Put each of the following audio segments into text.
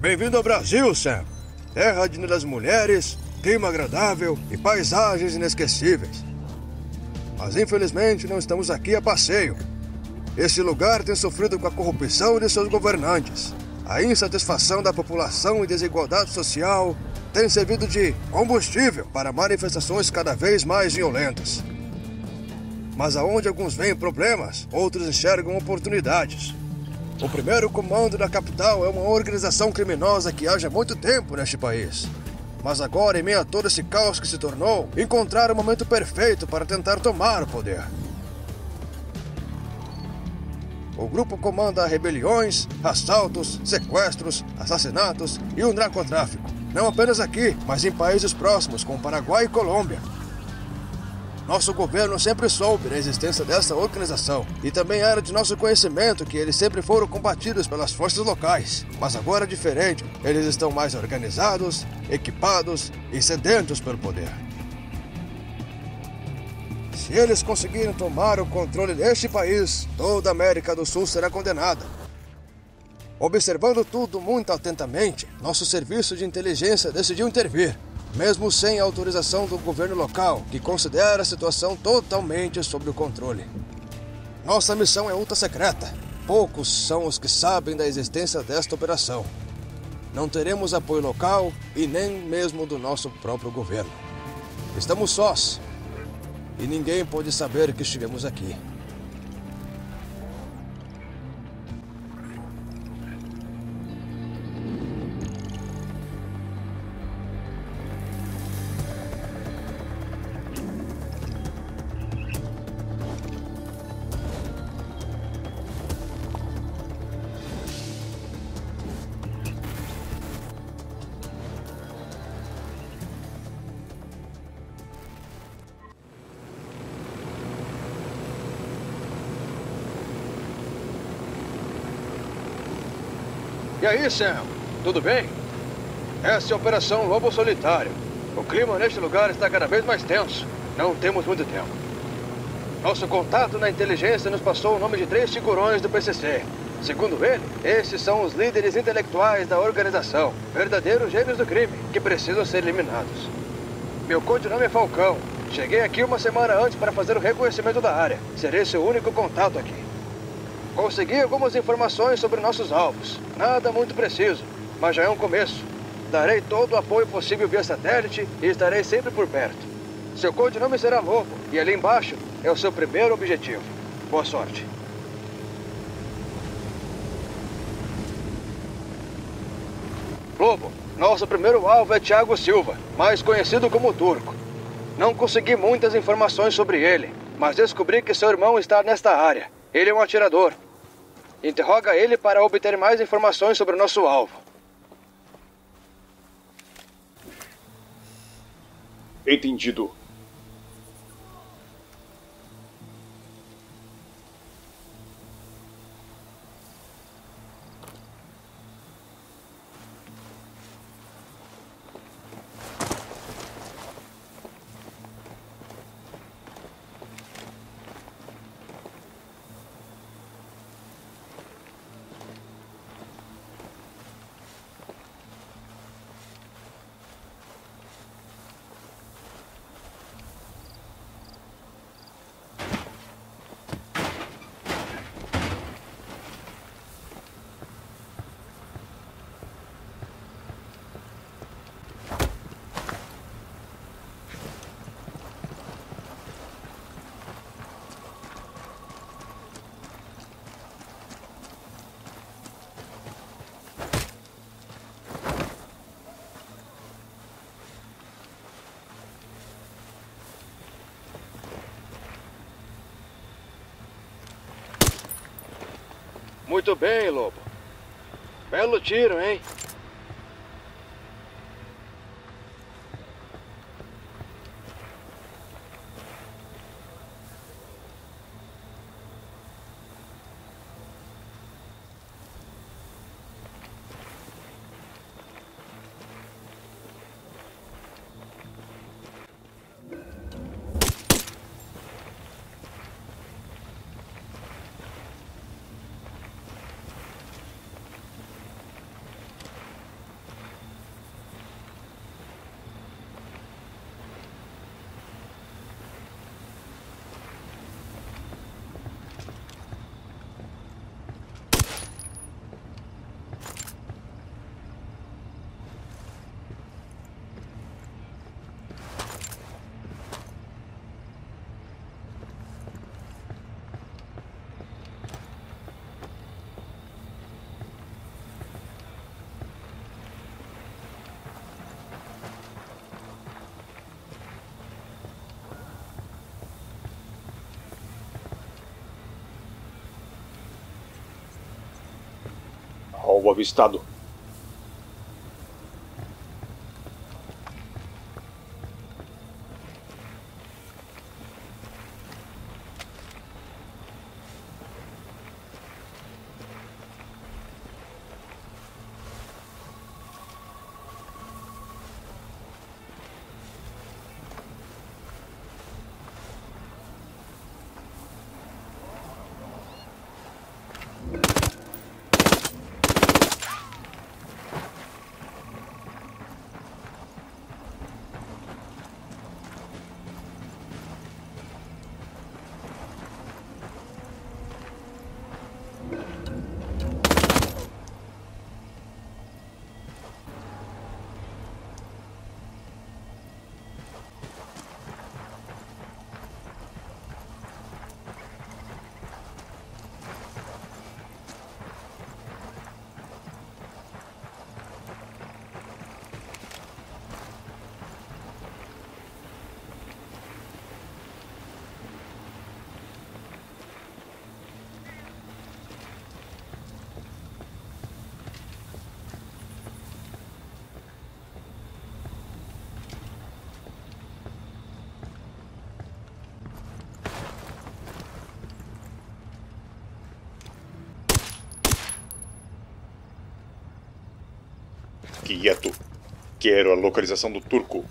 Bem-vindo ao Brasil, Sam. Terra de lindas mulheres, clima agradável e paisagens inesquecíveis. Mas infelizmente não estamos aqui a passeio. Esse lugar tem sofrido com a corrupção de seus governantes. A insatisfação da população e desigualdade social tem servido de combustível para manifestações cada vez mais violentas. Mas aonde alguns veem problemas, outros enxergam oportunidades. O primeiro comando da capital é uma organização criminosa que age há muito tempo neste país. Mas agora, em meio a todo esse caos que se tornou, encontraram o momento perfeito para tentar tomar o poder. O grupo comanda rebeliões, assaltos, sequestros, assassinatos e o narcotráfico. Não apenas aqui, mas em países próximos, como Paraguai e Colômbia. Nosso governo sempre soube da existência dessa organização e também era de nosso conhecimento que eles sempre foram combatidos pelas forças locais. Mas agora é diferente, eles estão mais organizados, equipados e sedentos pelo poder. Se eles conseguirem tomar o controle deste país, toda a América do Sul será condenada. Observando tudo muito atentamente, nosso serviço de inteligência decidiu intervir. Mesmo sem autorização do governo local, que considera a situação totalmente sob o controle. Nossa missão é ultra secreta. Poucos são os que sabem da existência desta operação. Não teremos apoio local e nem mesmo do nosso próprio governo. Estamos sós e ninguém pode saber que estivemos aqui. E aí, Sam? Tudo bem? Essa é a Operação Lobo Solitário. O clima neste lugar está cada vez mais tenso. Não temos muito tempo. Nosso contato na inteligência nos passou o nome de 3 figurões do PCC. Segundo ele, esses são os líderes intelectuais da organização, verdadeiros gênios do crime, que precisam ser eliminados. Meu codinome é Falcão. Cheguei aqui uma semana antes para fazer o reconhecimento da área. Serei seu único contato aqui. Consegui algumas informações sobre nossos alvos. Nada muito preciso, mas já é um começo. Darei todo o apoio possível via satélite e estarei sempre por perto. Seu codinome será Lobo e ali embaixo é o seu primeiro objetivo. Boa sorte. Lobo, nosso primeiro alvo é Thiago Silva, mais conhecido como Turco. Não consegui muitas informações sobre ele, mas descobri que seu irmão está nesta área. Ele é um atirador. Interroga ele para obter mais informações sobre o nosso alvo. Entendido. Muito bem, Lobo. Belo tiro, hein? alvo avistado. Quieto. Quero a localização do Turco.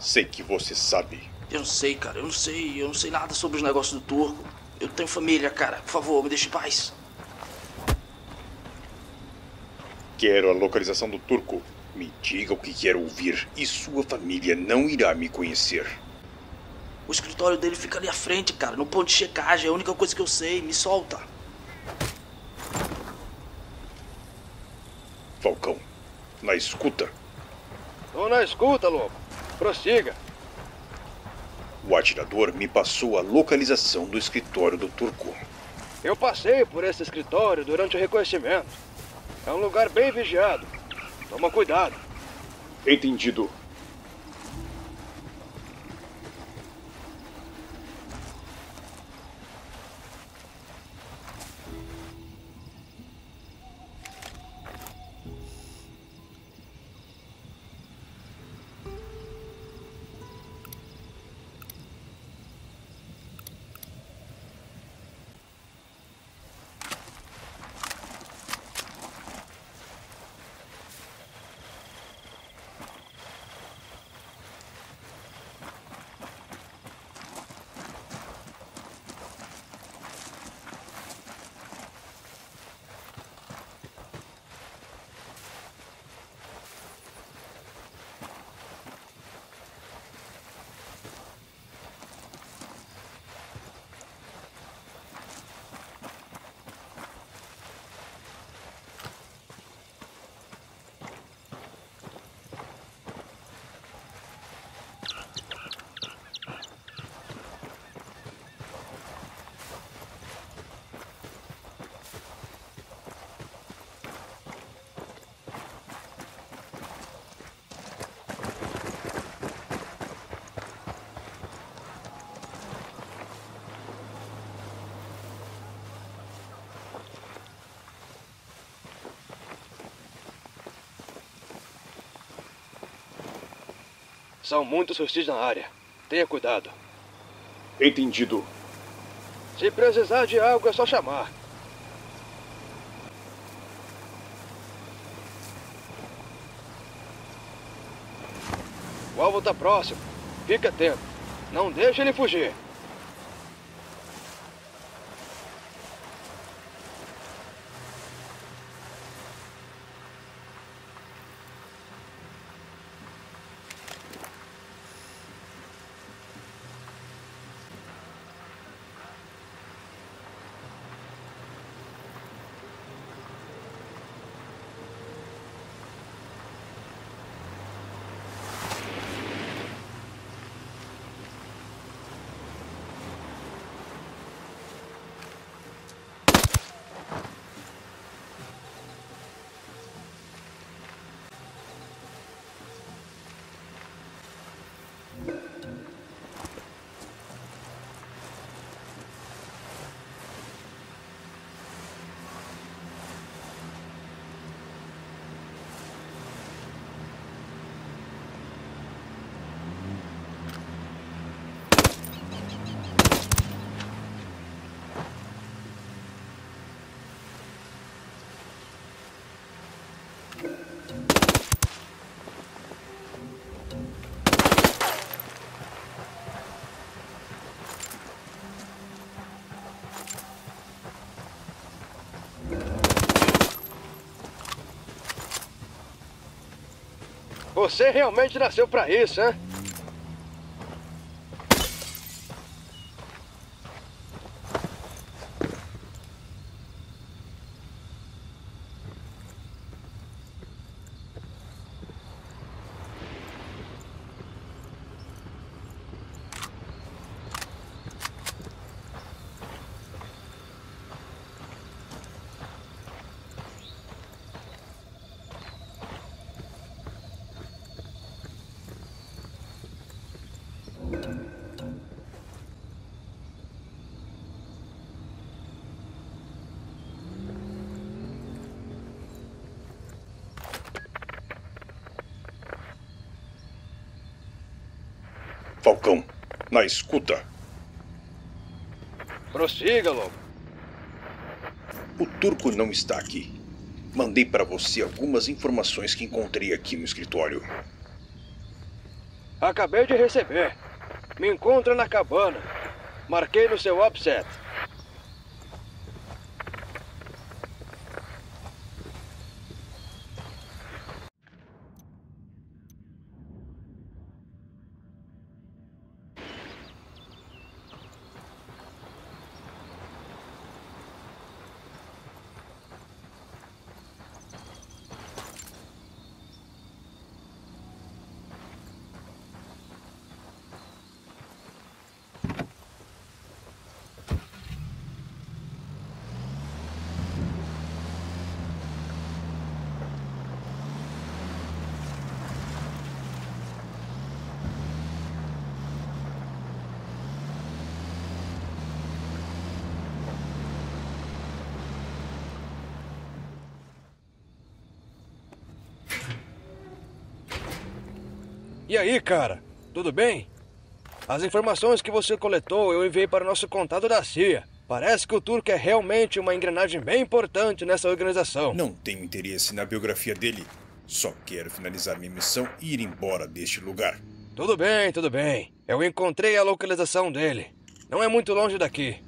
Sei que você sabe. Eu não sei, cara. Eu não sei nada sobre os negócios do Turco. Eu tenho família, cara. Por favor, me deixe em paz. Quero a localização do Turco. Me diga o que quero ouvir e sua família não irá me conhecer. O escritório dele fica ali à frente, cara. No ponto de checagem. É a única coisa que eu sei. Me solta. Falcão. Na escuta. Tô na escuta, Lobo. Prossiga. O atirador me passou a localização do escritório do Turco. Eu passei por esse escritório durante o reconhecimento. É um lugar bem vigiado. Toma cuidado. Entendido. São muitos hostis na área. Tenha cuidado. Entendido. Se precisar de algo, é só chamar. O alvo está próximo. Fica atento. Não deixe ele fugir. Você realmente nasceu pra isso, hein? Falcão, na escuta. Prossiga, Lobo. O Turco não está aqui. Mandei para você algumas informações que encontrei aqui no escritório. Acabei de receber. Me encontra na cabana. Marquei no seu offset. E aí, cara? Tudo bem? As informações que você coletou eu enviei para o nosso contato da CIA. Parece que o Turco é realmente uma engrenagem bem importante nessa organização. Não tenho interesse na biografia dele. Só quero finalizar minha missão e ir embora deste lugar. Tudo bem, tudo bem. Eu encontrei a localização dele. Não é muito longe daqui.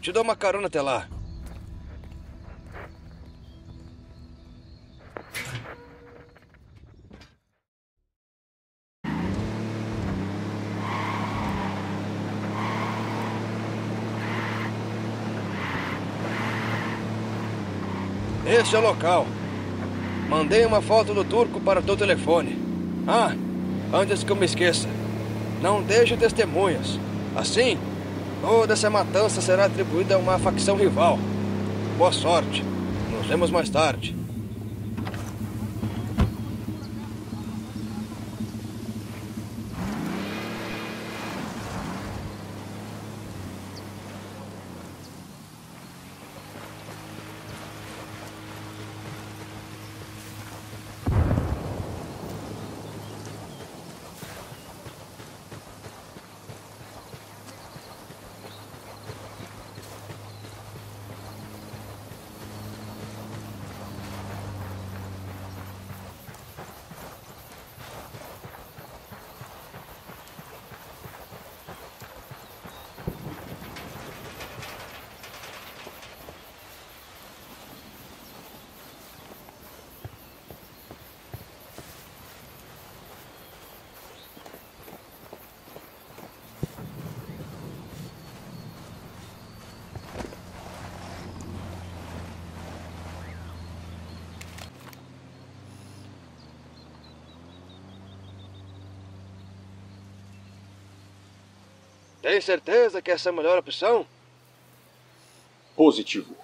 Te dou uma carona até lá. Esse é o local. Mandei uma foto do Turco para o teu telefone. Ah, antes que eu me esqueça, não deixe testemunhas. Assim, toda essa matança será atribuída a uma facção rival. Boa sorte. Nos vemos mais tarde. Tem certeza que essa é a melhor opção? Positivo.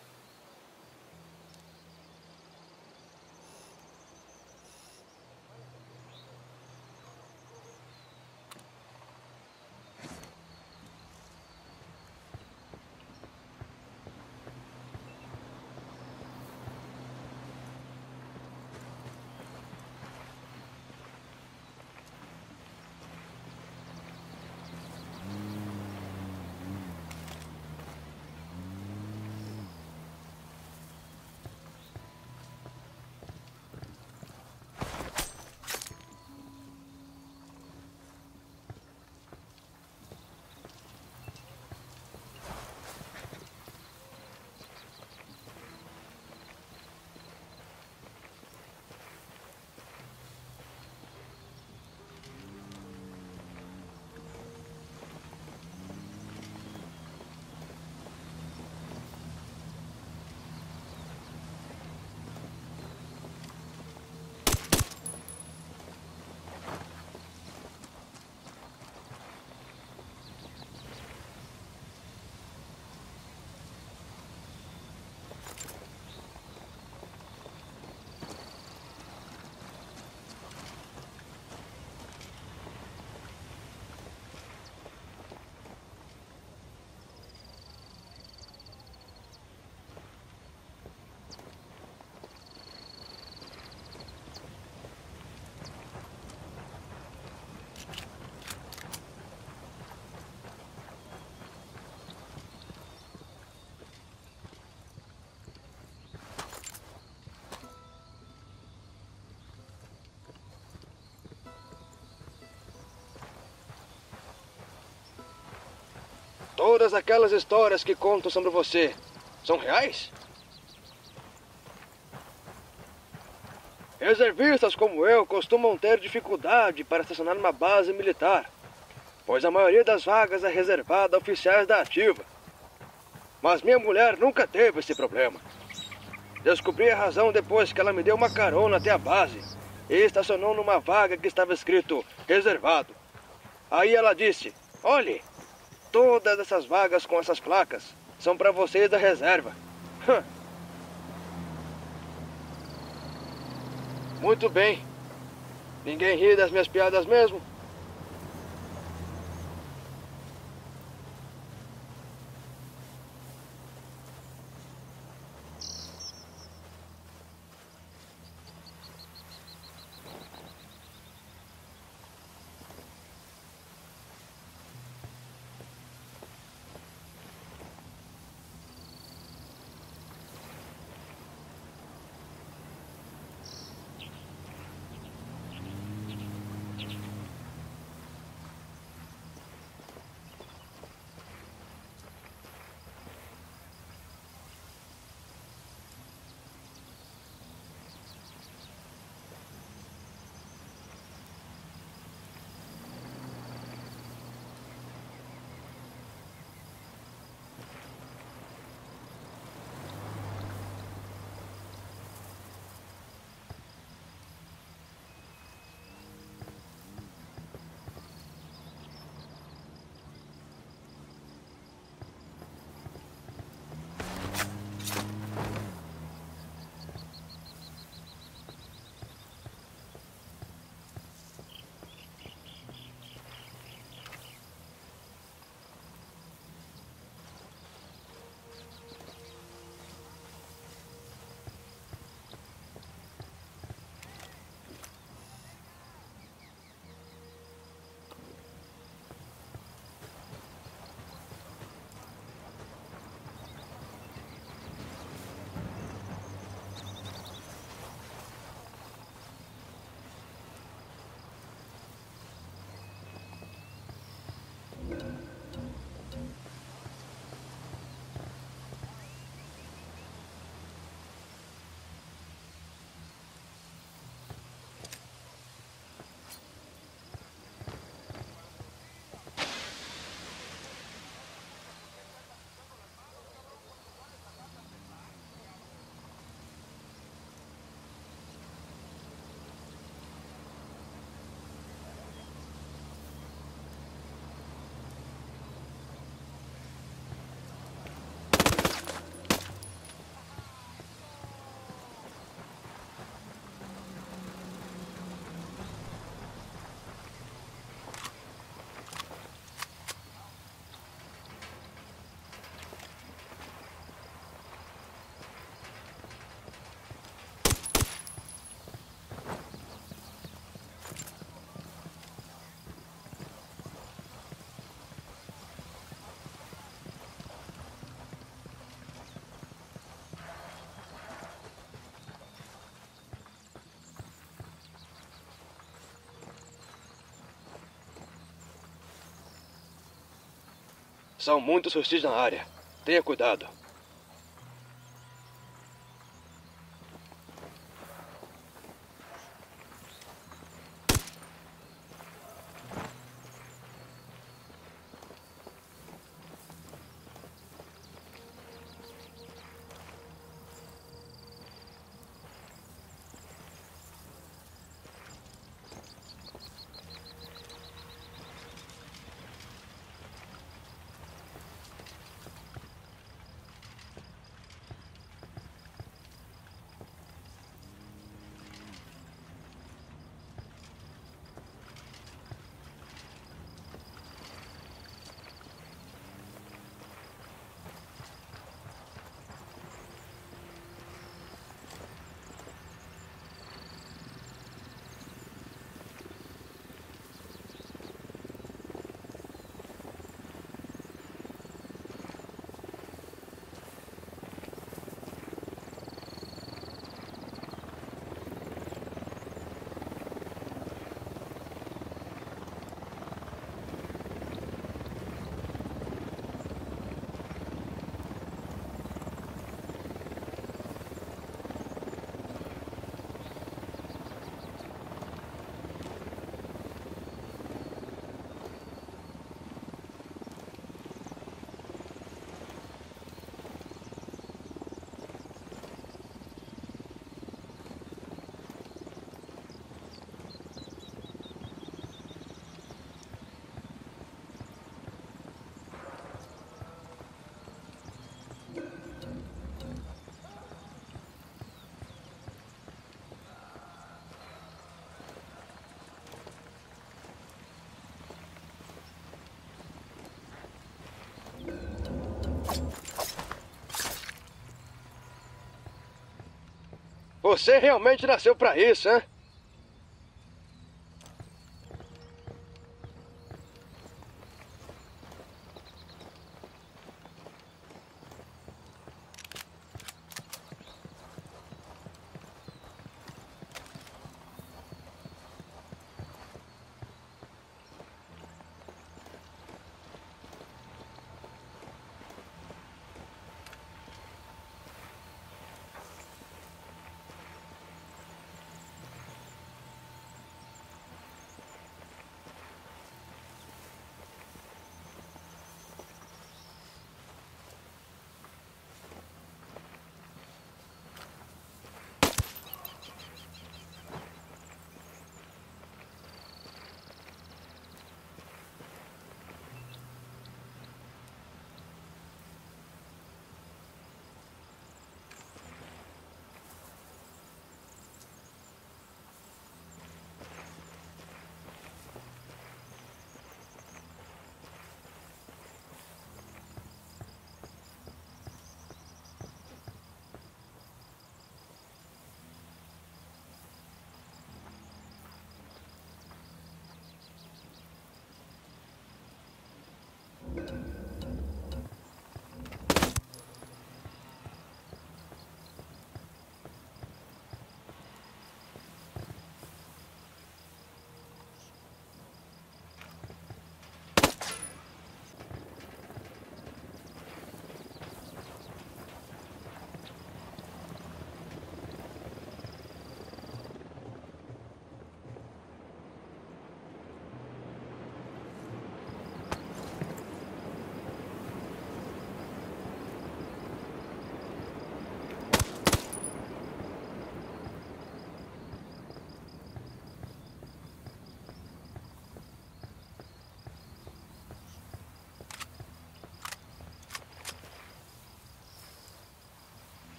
Todas aquelas histórias que contam sobre você são reais? Reservistas como eu costumam ter dificuldade para estacionar numa base militar, pois a maioria das vagas é reservada a oficiais da ativa. Mas minha mulher nunca teve esse problema. Descobri a razão depois que ela me deu uma carona até a base e estacionou numa vaga que estava escrito reservado. Aí ela disse, olhe, todas essas vagas com essas placas são para vocês da reserva. Muito bem. Ninguém ri das minhas piadas mesmo? São muitos hostis na área. Tenha cuidado. Você realmente nasceu pra isso, hein?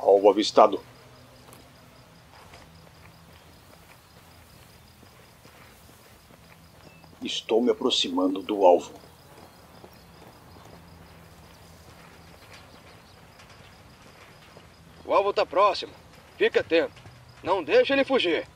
Alvo avistado. Estou me aproximando do alvo. O alvo está próximo. Fica atento. Não deixa ele fugir.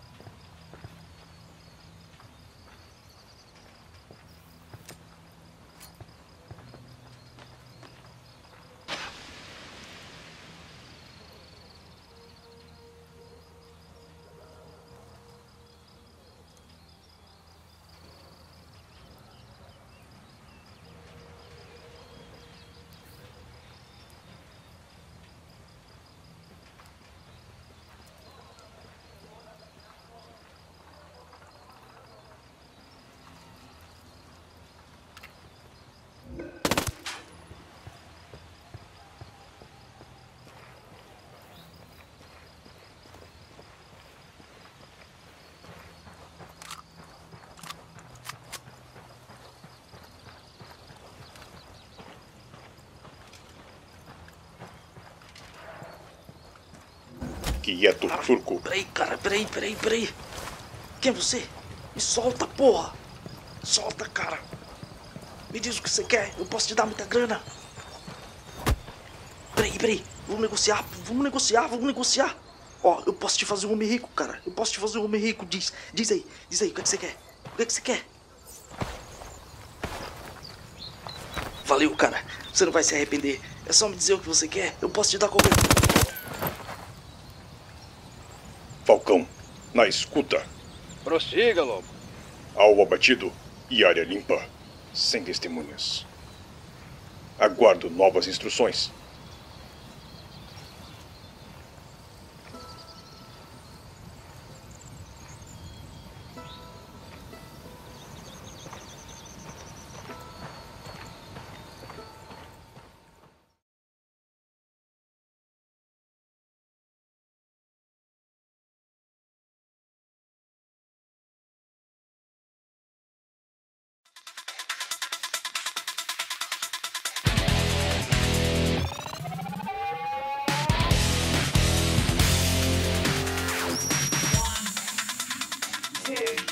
Quieto, Turco. Peraí, cara, peraí. Quem é você? Me solta, porra. Solta, cara. Me diz o que você quer, eu posso te dar muita grana. Peraí. Vamos negociar. Ó, eu posso te fazer um homem rico, cara. Diz aí, o que é que você quer? Valeu, cara. Você não vai se arrepender. É só me dizer o que você quer, eu posso te dar qualquer coisa. Falcão, na escuta. Prossiga, Lobo. Alvo abatido e área limpa, sem testemunhas. Aguardo novas instruções. Dude.